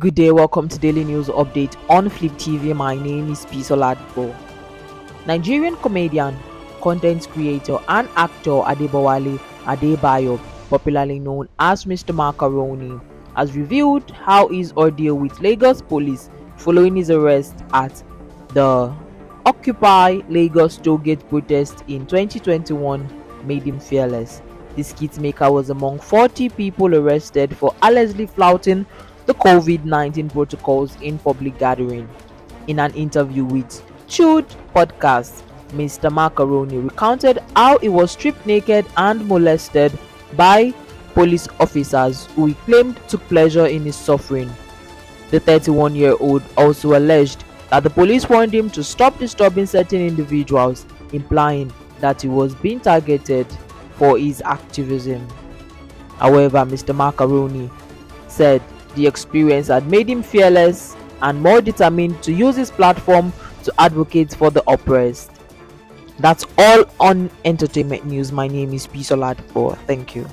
Good day, welcome to Daily News Update on Flip TV. My name is Peace Oladipo. Nigerian comedian, content creator and actor Adebowale Adebayo, popularly known as Mr. Macaroni, has revealed how his ordeal with Lagos police following his arrest at the Occupy Lagos Tollgate protest in 2021 made him fearless. This skit maker was among 40 people arrested for allegedly flouting the COVID-19 protocols in public gathering. In an interview with Chude Podcast, Mr. Macaroni recounted how he was stripped naked and molested by police officers who he claimed took pleasure in his suffering. The 31-year-old also alleged that the police warned him to stop disturbing certain individuals, implying that he was being targeted for his activism. However, Mr. Macaroni said the experience had made him fearless and more determined to use his platform to advocate for the oppressed. That's all on entertainment news. My name is Peace Oladipo. Thank you.